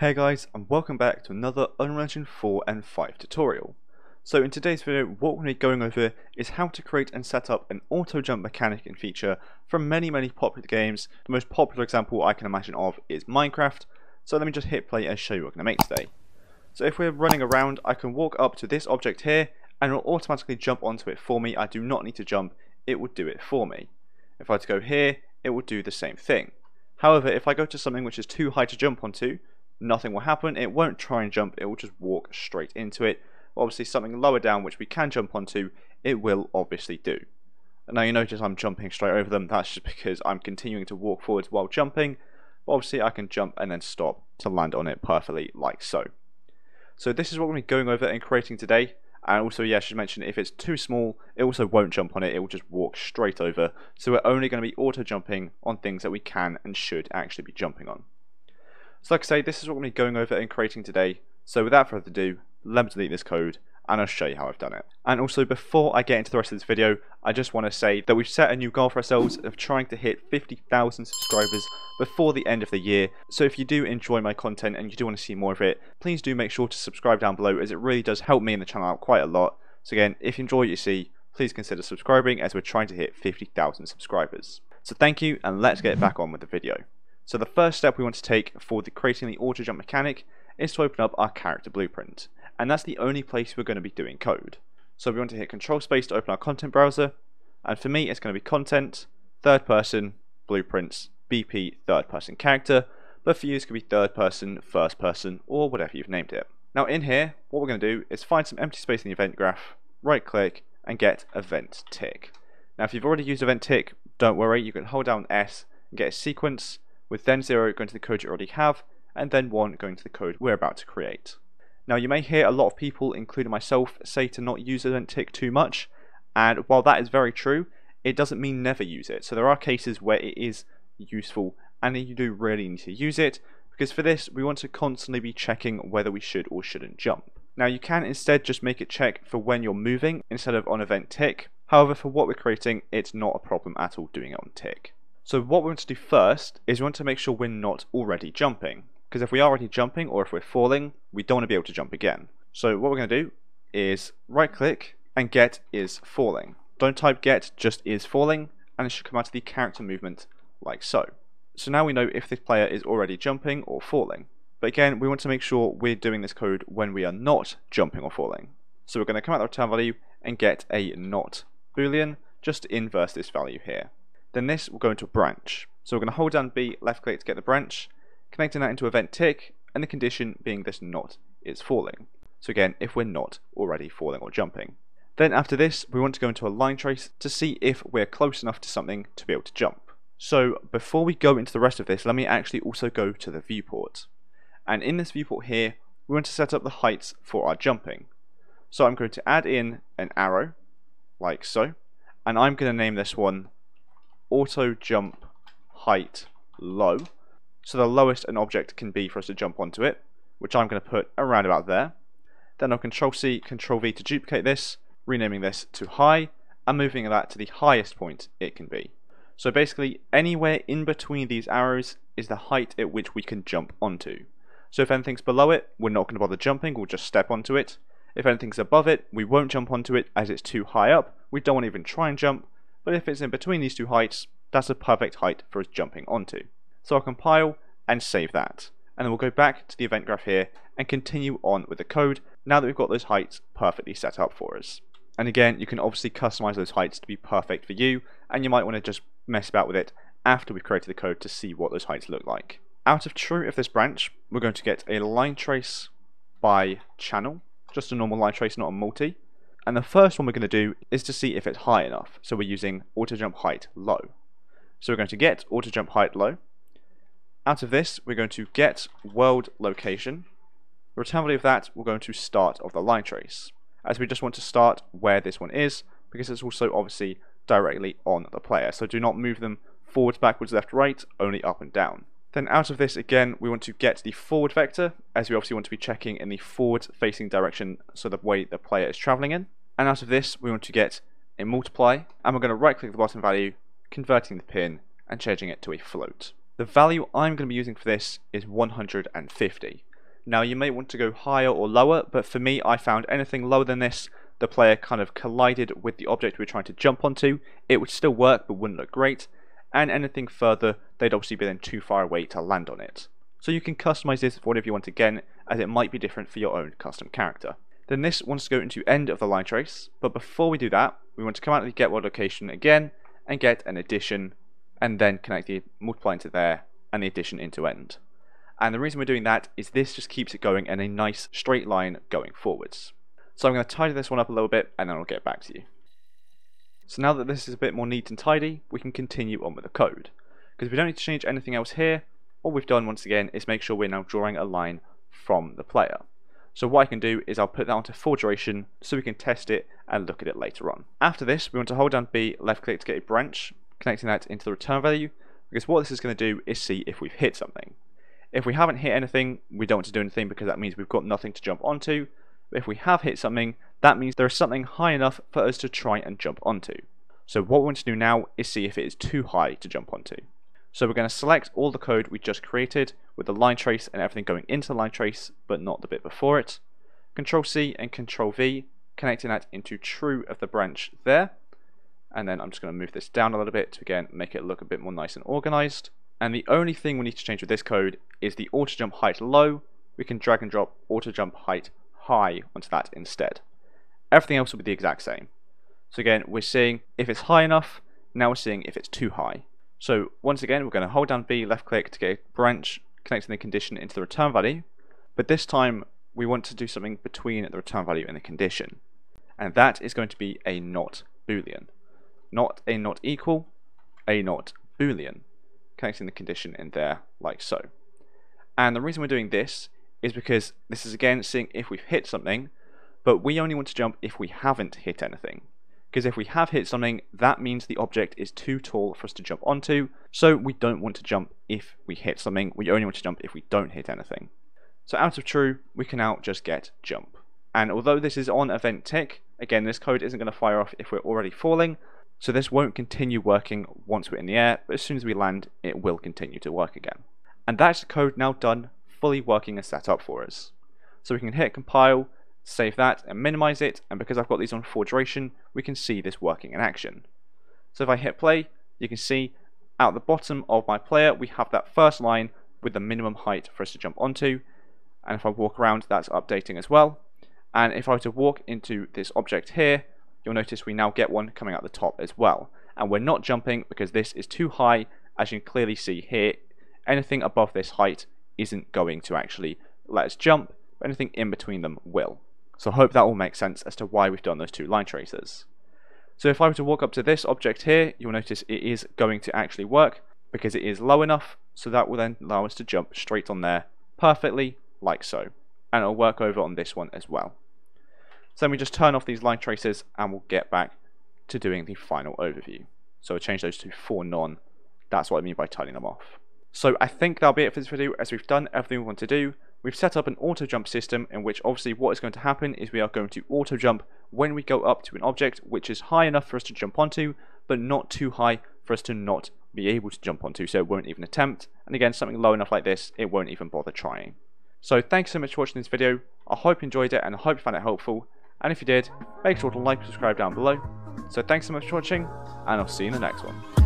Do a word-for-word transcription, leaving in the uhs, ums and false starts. Hey guys, and welcome back to another Unreal Engine four and five tutorial. So in today's video, what we're going to be going over is how to create and set up an auto jump mechanic and feature from many many popular games. The most popular example I can imagine of is Minecraft, so let me just hit play and show you what we're going to make today. So if we're running around, I can walk up to this object here and it will automatically jump onto it for me. I do not need to jump, it will do it for me. If I were to go here, it will do the same thing. However, if I go to something which is too high to jump onto, nothing will happen. It won't try and jump, it will just walk straight into it. Obviously something lower down which we can jump onto, it will obviously do. And now you notice I'm jumping straight over them, that's just because I'm continuing to walk forwards while jumping. But obviously I can jump and then stop to land on it perfectly, like so. So this is what we're going to be going over and creating today. And also, yeah, I should mention, if it's too small, it also won't jump on it, it will just walk straight over. So we're only going to be auto jumping on things that we can and should actually be jumping on. So like I say, this is what we're going to be going over and creating today. So without further ado, let me delete this code and I'll show you how I've done it. And also, before I get into the rest of this video, I just want to say that we've set a new goal for ourselves of trying to hit fifty thousand subscribers before the end of the year. So if you do enjoy my content and you do want to see more of it, please do make sure to subscribe down below, as it really does help me and the channel out quite a lot. So again, if you enjoy what you see, please consider subscribing, as we're trying to hit fifty thousand subscribers. So thank you, and let's get back on with the video. So the first step we want to take for the creating the auto jump mechanic is to open up our character blueprint, and that's the only place we're going to be doing code. So we want to hit control space to open our content browser, and for me it's going to be content, third person, blueprints, B P, third person character, but for you it's going to be third person, first person, or whatever you've named it. Now in here, what we're going to do is find some empty space in the event graph, right click and get event tick. Now if you've already used event tick, don't worry, you can hold down S and get a sequence, with then zero going to the code you already have, and then one going to the code we're about to create. Now you may hear a lot of people, including myself, say to not use event tick too much, and while that is very true, it doesn't mean never use it. So there are cases where it is useful and you do really need to use it, because for this we want to constantly be checking whether we should or shouldn't jump. Now you can instead just make it check for when you're moving instead of on event tick. However, for what we're creating, it's not a problem at all doing it on tick. So what we want to do first is we want to make sure we're not already jumping, because if we are already jumping, or if we're falling, we don't want to be able to jump again. So what we're going to do is right click and get is falling. Don't type get, just is falling, and it should come out of the character movement like so. So now we know if this player is already jumping or falling. But again, we want to make sure we're doing this code when we are not jumping or falling. So we're going to come out the return value and get a not boolean, just to inverse this value here. Then this will go into a branch. So we're going to hold down B, left click to get the branch, connecting that into event tick, and the condition being this not is falling. So again, if we're not already falling or jumping. Then after this, we want to go into a line trace to see if we're close enough to something to be able to jump. So before we go into the rest of this, let me actually also go to the viewport. And in this viewport here, we want to set up the heights for our jumping. So I'm going to add in an arrow, like so, and I'm going to name this one auto jump height low. So the lowest an object can be for us to jump onto it, which I'm going to put around about there. Then I'll control C, control V to duplicate this, renaming this to high, and moving that to the highest point it can be. So basically anywhere in between these arrows is the height at which we can jump onto. So if anything's below it, we're not going to bother jumping, we'll just step onto it. If anything's above it, we won't jump onto it as it's too high up, we don't want to even try and jump. But if it's in between these two heights, that's a perfect height for us jumping onto. So I'll compile and save that, and then we'll go back to the event graph here and continue on with the code now that we've got those heights perfectly set up for us. And again, you can obviously customize those heights to be perfect for you, and you might want to just mess about with it after we've created the code to see what those heights look like. Out of true of this branch, we're going to get a line trace by channel, just a normal line trace, not a multi. And the first one we're going to do is to see if it's high enough, so we're using auto jump height low. So we're going to get auto jump height low. Out of this, we're going to get world location. The return value of that, we're going to start of the line trace, as we just want to start where this one is, because it's also obviously directly on the player. So do not move them forwards, backwards, left, right, only up and down. Then out of this again, we want to get the forward vector, as we obviously want to be checking in the forward facing direction, so the way the player is traveling in. And out of this, we want to get a multiply, and we're going to right click the bottom value, converting the pin and changing it to a float. The value I'm going to be using for this is one hundred fifty. Now you may want to go higher or lower, but for me I found anything lower than this, the player kind of collided with the object we were trying to jump onto. It would still work but wouldn't look great, and anything further they'd obviously be then too far away to land on it. So you can customize this for whatever you want again, as it might be different for your own custom character. Then this wants to go into end of the line trace, but before we do that we want to come out of the get world location again and get an addition, and then connect the multiply into there and the addition into end. And the reason we're doing that is this just keeps it going in a nice straight line going forwards. So I'm going to tidy this one up a little bit and then I'll get back to you. So now that this is a bit more neat and tidy, we can continue on with the code, because we don't need to change anything else here. All we've done once again is make sure we're now drawing a line from the player. So what I can do is I'll put that onto for duration so we can test it and look at it later on. After this we want to hold down B, left click to get a branch, connecting that into the return value, because what this is going to do is see if we've hit something. If we haven't hit anything, we don't want to do anything because that means we've got nothing to jump onto. But if we have hit something, that means there is something high enough for us to try and jump onto. So what we want to do now is see if it is too high to jump onto. So we're going to select all the code we just created with the line trace and everything going into the line trace, but not the bit before it. Control C and Control V, connecting that into true of the branch there. And then I'm just going to move this down a little bit to again make it look a bit more nice and organized. And the only thing we need to change with this code is the auto jump height low. We can drag and drop auto jump height high onto that instead. Everything else will be the exact same. So again, we're seeing if it's high enough. Now we're seeing if it's too high. So once again, we're going to hold down B, left click to get a branch, connecting the condition into the return value. But this time we want to do something between the return value and the condition. And that is going to be a not boolean. Not a not equal, a not boolean. Connecting the condition in there like so. And the reason we're doing this is because this is again seeing if we've hit something, but we only want to jump if we haven't hit anything. Because if we have hit something, that means the object is too tall for us to jump onto, so we don't want to jump if we hit something, we only want to jump if we don't hit anything. So out of true, we can now just get jump. And although this is on event tick, again this code isn't going to fire off if we're already falling, so this won't continue working once we're in the air, but as soon as we land it will continue to work again. And that's the code now done, fully working and set up for us. So we can hit compile, save that and minimize it, and because I've got these on for duration we can see this working in action. So if I hit play, you can see at the bottom of my player we have that first line with the minimum height for us to jump onto, and if I walk around that's updating as well. And if I were to walk into this object here, you'll notice we now get one coming out the top as well, and we're not jumping because this is too high. As you can clearly see here, anything above this height isn't going to actually let us jump, but anything in between them will. So I hope that all makes sense as to why we've done those two line traces. So if I were to walk up to this object here, you'll notice it is going to actually work because it is low enough, so that will then allow us to jump straight on there perfectly like so, and it'll work over on this one as well. So then we just turn off these line traces and we'll get back to doing the final overview. So we'll change those to for none. That's what I mean by turning them off. So I think that'll be it for this video, as we've done everything we want to do. We've set up an auto jump system in which obviously what is going to happen is we are going to auto jump when we go up to an object which is high enough for us to jump onto, but not too high for us to not be able to jump onto, so it won't even attempt. And again, something low enough like this, it won't even bother trying. So thanks so much for watching this video. I hope you enjoyed it and I hope you found it helpful. And if you did, make sure to like and subscribe down below. So thanks so much for watching, and I'll see you in the next one.